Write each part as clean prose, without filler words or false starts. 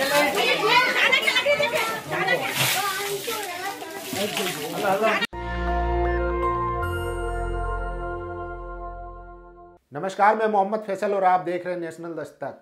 नमस्कार, मैं मोहम्मद फैसल और आप देख रहे हैं नेशनल दस्तक।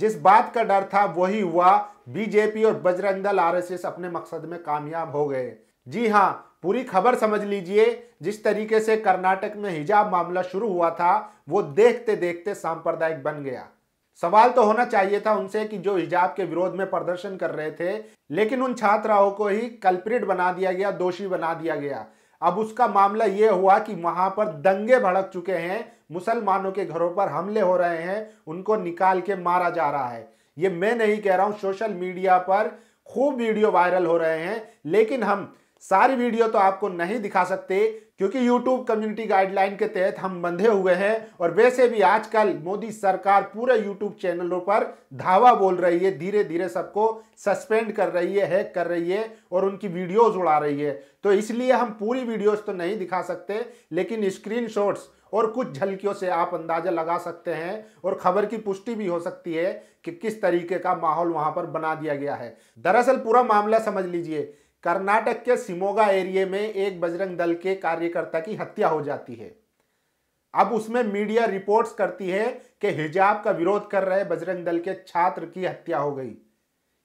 जिस बात का डर था वही हुआ, बीजेपी और बजरंग दल RSS अपने मकसद में कामयाब हो गए। जी हाँ, पूरी खबर समझ लीजिए। जिस तरीके से कर्नाटक में हिजाब मामला शुरू हुआ था वो देखते देखते सांप्रदायिक बन गया। सवाल तो होना चाहिए था उनसे कि जो हिजाब के विरोध में प्रदर्शन कर रहे थे, लेकिन उन छात्राओं को ही कल्प्रिट बना दिया गया, दोषी बना दिया गया। अब उसका मामला ये हुआ कि वहां पर दंगे भड़क चुके हैं, मुसलमानों के घरों पर हमले हो रहे हैं, उनको निकाल के मारा जा रहा है। ये मैं नहीं कह रहा हूँ, सोशल मीडिया पर खूब वीडियो वायरल हो रहे हैं, लेकिन हम सारी वीडियो तो आपको नहीं दिखा सकते क्योंकि YouTube कम्युनिटी गाइडलाइन के तहत हम बंधे हुए हैं। और वैसे भी आजकल मोदी सरकार पूरे YouTube चैनलों पर धावा बोल रही है, धीरे धीरे सबको सस्पेंड कर रही है, हैक कर रही है और उनकी वीडियोज उड़ा रही है। तो इसलिए हम पूरी वीडियोज तो नहीं दिखा सकते, लेकिन स्क्रीनशॉट्स और कुछ झलकियों से आप अंदाजा लगा सकते हैं और खबर की पुष्टि भी हो सकती है कि किस तरीके का माहौल वहां पर बना दिया गया है। दरअसल पूरा मामला समझ लीजिए। कर्नाटक के शिमोगा एरिया में एक बजरंग दल के कार्यकर्ता की हत्या हो जाती है। अब उसमें मीडिया रिपोर्ट्स करती है कि हिजाब का विरोध कर रहे बजरंग दल के छात्र की हत्या हो गई,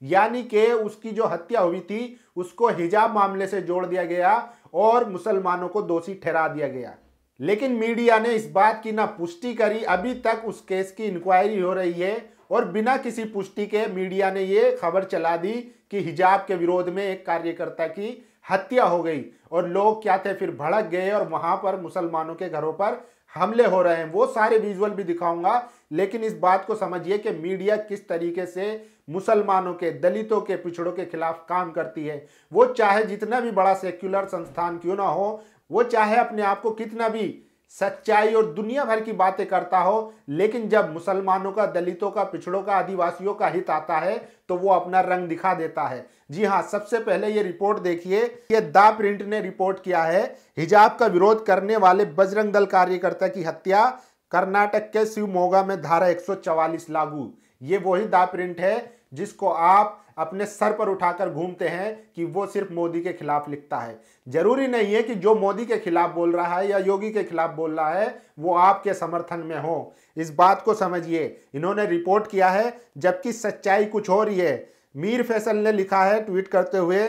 यानी कि उसकी जो हत्या हुई थी उसको हिजाब मामले से जोड़ दिया गया और मुसलमानों को दोषी ठहरा दिया गया। लेकिन मीडिया ने इस बात की ना पुष्टि करी, अभी तक उस केस की इंक्वायरी हो रही है और बिना किसी पुष्टि के मीडिया ने ये खबर चला दी कि हिजाब के विरोध में एक कार्यकर्ता की हत्या हो गई और लोग क्या थे फिर भड़क गए और वहां पर मुसलमानों के घरों पर हमले हो रहे हैं। वो सारे विजुअल भी दिखाऊंगा, लेकिन इस बात को समझिए कि मीडिया किस तरीके से मुसलमानों के, दलितों के, पिछड़ों के खिलाफ काम करती है। वो चाहे जितना भी बड़ा सेक्युलर संस्थान क्यों ना हो, वो चाहे अपने आप को कितना भी सच्चाई और दुनिया भर की बातें करता हो, लेकिन जब मुसलमानों का, दलितों का, पिछड़ों का, आदिवासियों का हित आता है तो वो अपना रंग दिखा देता है। जी हाँ, सबसे पहले ये रिपोर्ट देखिए। ये द प्रिंट ने रिपोर्ट किया है, हिजाब का विरोध करने वाले बजरंग दल कार्यकर्ता की हत्या, कर्नाटक के शिवमोगा में धारा 144 लागू। ये वही द प्रिंट है जिसको आप अपने सर पर उठाकर घूमते हैं कि वो सिर्फ मोदी के खिलाफ लिखता है। जरूरी नहीं है कि जो मोदी के खिलाफ बोल रहा है या योगी के खिलाफ बोल रहा है वो आपके समर्थन में हो। इस बात को समझिए, इन्होंने रिपोर्ट किया है जबकि सच्चाई कुछ हो रही है। मीर फैसल ने लिखा है ट्वीट करते हुए,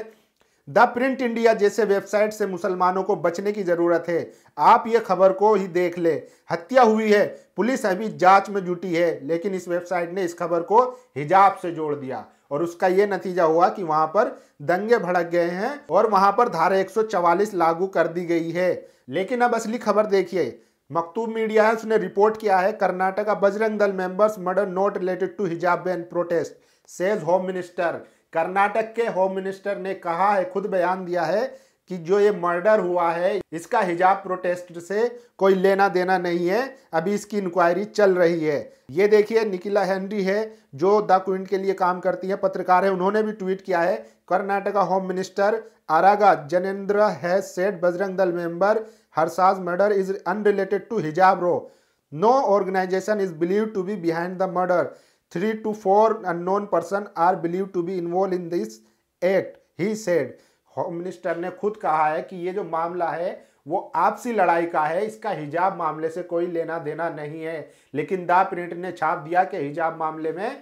द प्रिंट इंडिया जैसे वेबसाइट से मुसलमानों को बचने की जरूरत है। आप ये खबर को ही देख ले, हत्या हुई है, पुलिस अभी जांच में जुटी है, लेकिन इस वेबसाइट ने इस खबर को हिजाब से जोड़ दिया और उसका ये नतीजा हुआ कि वहां पर दंगे भड़क गए हैं और वहां पर धारा 144 लागू कर दी गई है। लेकिन अब असली खबर देखिए। मक्तूब मीडिया है, उसने रिपोर्ट किया है, Karnataka Bajrang Dal members murder not related to hijab ban protest says home minister. Karnataka के होम मिनिस्टर ने कहा है, खुद बयान दिया है कि जो ये मर्डर हुआ है इसका हिजाब प्रोटेस्ट से कोई लेना देना नहीं है, अभी इसकी इंक्वायरी चल रही है। ये देखिए, निकिला हैंडी है जो द क्विंट के लिए काम करती है, पत्रकार है, उन्होंने भी ट्वीट किया है, Karnataka home minister Araga Jnanendra has said Bajrang Dal member Harsha's murder is unrelated to hijab row, no organisation is believe to be behind the murder, 3 to 4 unknown person are believe to be involve in this act he said. Home minister ने खुद कहा है कि ये जो मामला है वो आपसी लड़ाई का है, इसका हिजाब मामले से कोई लेना देना नहीं है। लेकिन द प्रिंट ने छाप दिया कि हिजाब मामले में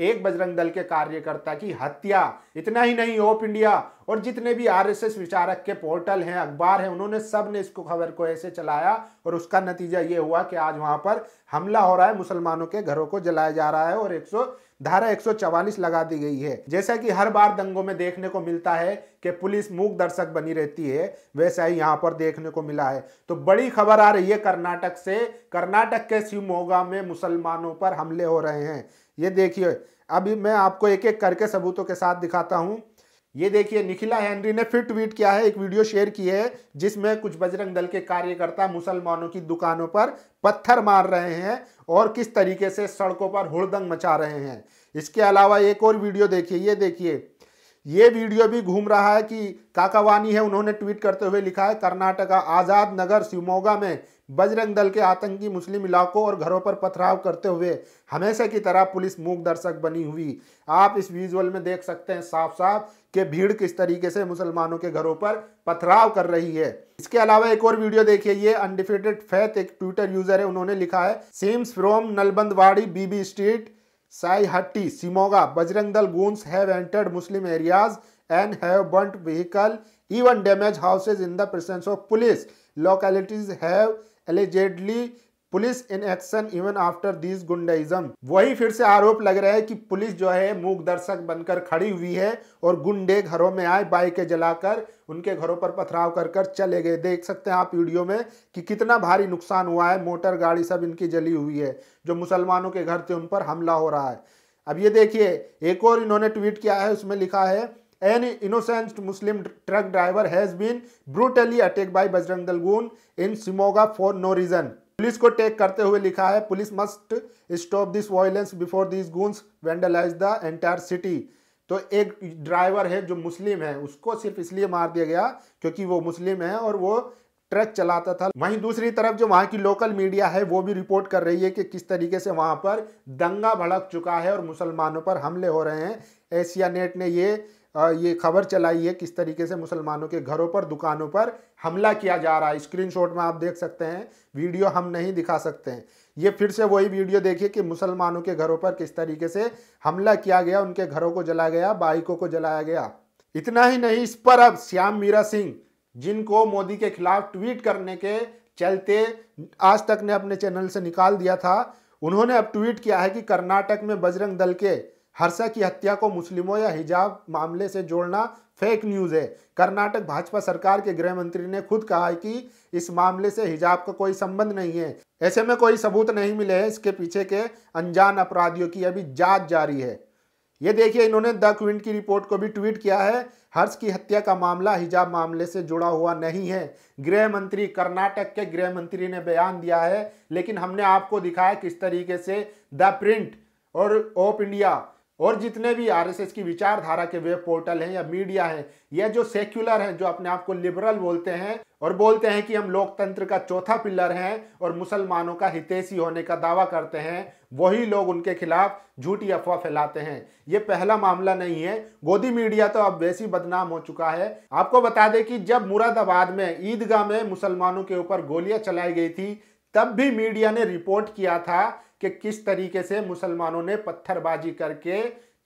एक बजरंग दल के कार्यकर्ता की हत्या। इतना ही नहीं, ओप इंडिया और जितने भी RSS विचारक के पोर्टल हैं, अखबार हैं, उन्होंने सब ने इसको, खबर को ऐसे चलाया और उसका नतीजा ये हुआ कि आज वहां पर हमला हो रहा है, मुसलमानों के घरों को जलाया जा रहा है और धारा 144 लगा दी गई है। जैसा कि हर बार दंगों में देखने को मिलता है कि पुलिस मूक दर्शक बनी रहती है, वैसा ही यहाँ पर देखने को मिला है। तो बड़ी खबर आ रही है कर्नाटक से, कर्नाटक के शिवमोगा में मुसलमानों पर हमले हो रहे हैं। ये देखिए, अभी मैं आपको एक एक करके सबूतों के साथ दिखाता हूँ। ये देखिए, निकिला हैंनरी ने फिर ट्वीट किया है, एक वीडियो शेयर की है जिसमें कुछ बजरंग दल के कार्यकर्ता मुसलमानों की दुकानों पर पत्थर मार रहे हैं और किस तरीके से सड़कों पर हुड़दंग मचा रहे हैं। इसके अलावा एक और वीडियो देखिए, ये देखिए, ये वीडियो भी घूम रहा है कि काकावानी है, उन्होंने ट्वीट करते हुए लिखा है कर्नाटक आज़ाद नगर शिवमोगा में बजरंग दल के आतंकी मुस्लिम इलाकों और घरों पर पथराव करते हुए हमेशा की तरह पुलिस मूक दर्शक बनी हुई। आप इस विजुअल में देख सकते हैं साफ साफ कि भीड़ किस तरीके से मुसलमानों के घरों पर पथराव कर रही है। इसके अलावा एक और वीडियो देखिए, ये अनडिफीटेड फेथ एक ट्विटर यूजर है, उन्होंने लिखा है seems from Nalbandwadi Bibi street Saihatti Shimoga Bajrang Dal goons have entered Muslim areas and have burnt vehicle even damage houses in the presence of police localities have allegedly police in action even after this goondaism. वही फिर से आरोप लग रहा है कि police जो है मूक दर्शक बनकर खड़ी हुई है और गुंडे घरों में आए, बाइकें जलाकर उनके घरों पर पथराव कर कर चले गए। देख सकते हैं आप वीडियो में कि कितना भारी नुकसान हुआ है, मोटर गाड़ी सब इनकी जली हुई है, जो मुसलमानों के घर थे उन पर हमला हो रहा है। अब ये देखिए एक और इन्होंने ट्वीट किया है, उसमें लिखा है An innocent Muslim truck driver has been brutally attacked by Bajrang Dal goons in Shimoga for no reason। Police को टैग करते हुए लिखा है police must stop this violence before these goons vandalize the entire city। तो एक ड्राइवर है जो मुस्लिम है, उसको सिर्फ इसलिए मार दिया गया क्योंकि वो मुस्लिम है और वो ट्रक चलाता था। वहीं दूसरी तरफ जो वहाँ की लोकल मीडिया है वो भी रिपोर्ट कर रही है कि किस तरीके से वहाँ पर दंगा भड़क चुका है और मुसलमानों पर हमले हो रहे हैं। एशिया नेट ने ये खबर चलाई है किस तरीके से मुसलमानों के घरों पर, दुकानों पर हमला किया जा रहा है। स्क्रीनशॉट में आप देख सकते हैं, वीडियो हम नहीं दिखा सकते हैं। ये फिर से वही वीडियो देखिए कि मुसलमानों के घरों पर किस तरीके से हमला किया गया, उनके घरों को जला गया, बाइकों को जलाया गया। इतना ही नहीं, इस पर अब श्याम मीरा सिंह, जिनको मोदी के खिलाफ ट्वीट करने के चलते आज तक ने अपने चैनल से निकाल दिया था, उन्होंने अब ट्वीट किया है कि कर्नाटक में बजरंग दल के हर्षा की हत्या को मुस्लिमों या हिजाब मामले से जोड़ना फेक न्यूज़ है। कर्नाटक भाजपा सरकार के गृह मंत्री ने खुद कहा है कि इस मामले से हिजाब का कोई संबंध नहीं है। ऐसे में कोई सबूत नहीं मिले हैं, इसके पीछे के अनजान अपराधियों की अभी जांच जारी है। ये देखिए इन्होंने द क्विंट की रिपोर्ट को भी ट्वीट किया है, हर्ष की हत्या का मामला हिजाब मामले से जुड़ा हुआ नहीं है। गृह मंत्री, कर्नाटक के गृह मंत्री ने बयान दिया है, लेकिन हमने आपको दिखाया किस तरीके से द प्रिंट और ऑफ इंडिया और जितने भी RSS की विचारधारा के वेब पोर्टल हैं या मीडिया हैं, यह जो सेक्युलर हैं, जो अपने आप को लिबरल बोलते हैं और बोलते हैं कि हम लोकतंत्र का चौथा पिलर हैं और मुसलमानों का हितैषी होने का दावा करते हैं, वही लोग उनके खिलाफ झूठी अफवाह फैलाते हैं। ये पहला मामला नहीं है। गोदी मीडिया तो अब वैसी बदनाम हो चुका है। आपको बता दें कि जब मुरादाबाद में ईदगाह में मुसलमानों के ऊपर गोलियां चलाई गई थी, तब भी मीडिया ने रिपोर्ट किया था कि किस तरीके से मुसलमानों ने पत्थरबाजी करके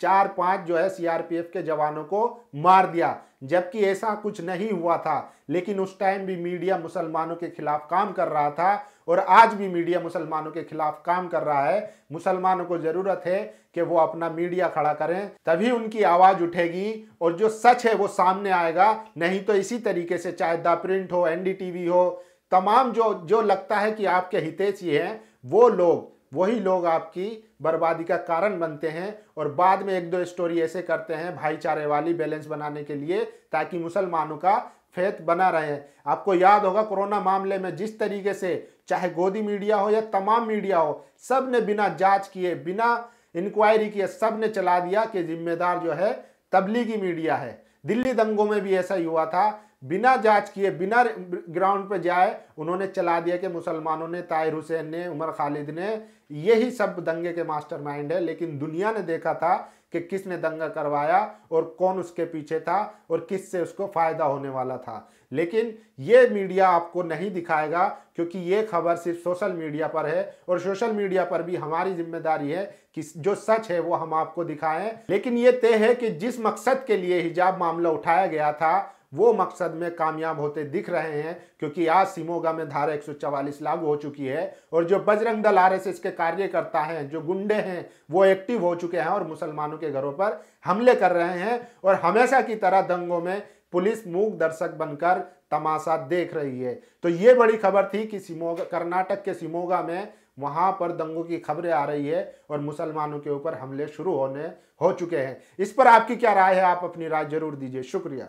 4-5 जो है CRPF के जवानों को मार दिया, जबकि ऐसा कुछ नहीं हुआ था। लेकिन उस टाइम भी मीडिया मुसलमानों के खिलाफ काम कर रहा था और आज भी मीडिया मुसलमानों के खिलाफ काम कर रहा है। मुसलमानों को ज़रूरत है कि वो अपना मीडिया खड़ा करें, तभी उनकी आवाज़ उठेगी और जो सच है वो सामने आएगा। नहीं तो इसी तरीके से चाहे द प्रिंट हो, NDTV हो, तमाम जो लगता है कि आपके हितैषी हैं, वो लोग वही आपकी बर्बादी का कारण बनते हैं और बाद में 1-2 स्टोरी ऐसे करते हैं भाईचारे वाली, बैलेंस बनाने के लिए, ताकि मुसलमानों का फेथ बना रहे। आपको याद होगा कोरोना मामले में जिस तरीके से चाहे गोदी मीडिया हो या तमाम मीडिया हो, सब ने बिना जांच किए, बिना इंक्वायरी किए सब ने चला दिया कि जिम्मेदार जो है तबलीगी मीडिया है। दिल्ली दंगों में भी ऐसा ही हुआ था, बिना जांच किए, बिना ग्राउंड पे जाए उन्होंने चला दिया कि मुसलमानों ने, ताहिर हुसैन ने, उमर खालिद ने, यही सब दंगे के मास्टरमाइंड है। लेकिन दुनिया ने देखा था कि किसने दंगा करवाया और कौन उसके पीछे था और किससे उसको फ़ायदा होने वाला था। लेकिन ये मीडिया आपको नहीं दिखाएगा क्योंकि ये खबर सिर्फ सोशल मीडिया पर है और सोशल मीडिया पर भी हमारी जिम्मेदारी है कि जो सच है वो हम आपको दिखाएं। लेकिन ये तय है कि जिस मकसद के लिए हिजाब मामला उठाया गया था वो मकसद में कामयाब होते दिख रहे हैं, क्योंकि आज शिमोगा में धारा 144 लागू हो चुकी है और जो बजरंग दल RSS के कार्यकर्ता हैं, जो गुंडे हैं, वो एक्टिव हो चुके हैं और मुसलमानों के घरों पर हमले कर रहे हैं और हमेशा की तरह दंगों में पुलिस मूक दर्शक बनकर तमाशा देख रही है। तो ये बड़ी खबर थी कि शिमोगा, कर्नाटक के शिमोगा में वहाँ पर दंगों की खबरें आ रही है और मुसलमानों के ऊपर हमले शुरू हो चुके हैं। इस पर आपकी क्या राय है? आप अपनी राय जरूर दीजिए। शुक्रिया।